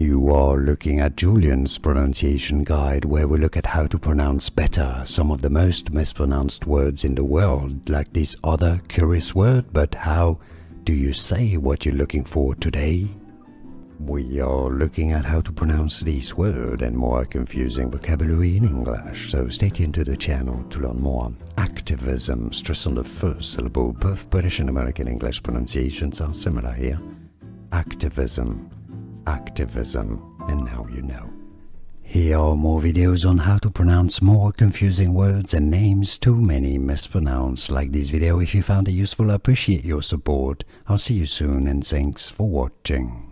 You are looking at Julian's pronunciation guide, where we look at how to pronounce better some of the most mispronounced words in the world, like this other curious word. But how do you say what you're looking for today? We are looking at how to pronounce this word and more confusing vocabulary in English, so stay tuned to the channel to learn more. Activism, stress on the first syllable. Both British and American English pronunciations are similar here. Activism. Activism, and now you know. Here are more videos on how to pronounce more confusing words and names too many mispronounced. Like this video if you found it useful. I appreciate your support. I'll see you soon and thanks for watching.